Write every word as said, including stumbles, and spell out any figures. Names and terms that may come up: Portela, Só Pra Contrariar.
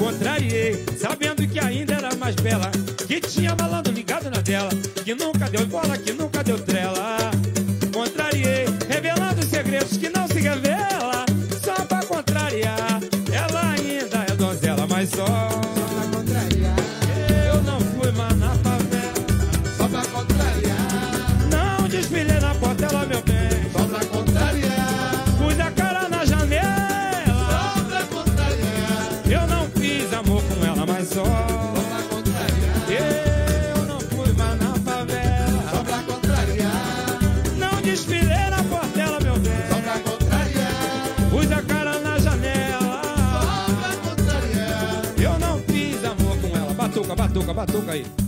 contrariei, sabendo que ainda era mais bela, que tinha malandro ligado na dela, que nunca deu bola, que nunca deu trela. Contrariei, revelando segredos que não se revela, só pra contrariar. Ela ainda é donzela, mas só, só pra contrariar. Eu não fui mais na favela, só pra contrariar. Não desfilei na Portela, meu bem, só pra contrariar. Pus a cara na janela, só pra contrariar. Eu não fiz amor com ela, mas só, só pra contrariar. Desfilei na Portela, meu bem, só pra contrariar. Pus a cara na janela, só pra contrariar. Eu não fiz amor com ela. Batuca, batuca, batuca aí.